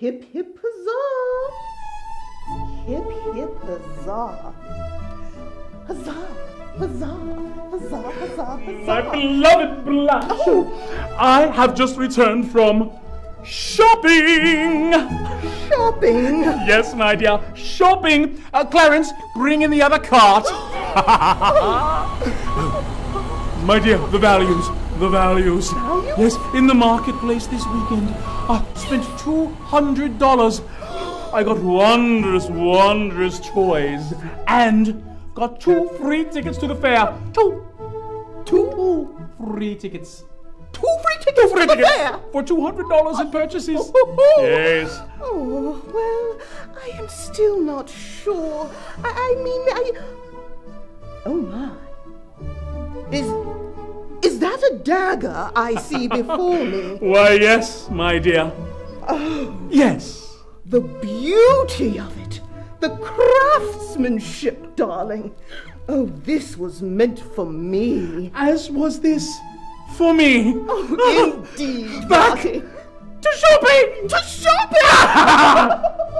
Hip hip huzzah! Hip hip huzzah! Huzzah! Huzzah! Huzzah! Huzzah! Huzzah! My beloved Blanche, I have just returned from shopping. Shopping? Yes, my dear, shopping. Clarence, bring in the other cart. My dear, the values. The values. Value? Yes, in the marketplace this weekend. I spent $200. I got wondrous, wondrous toys. And got 2 free tickets to the fair. Two free tickets. 2 free tickets to the fair? For $200 in purchases. Yes. Oh, well, I am still not sure. I mean, oh, my. Is that a dagger I see before me? Why, yes, my dear. Oh, yes. The beauty of it. The craftsmanship, darling. Oh, this was meant for me. As was this for me. Oh, indeed. Back to shopping! To shopping!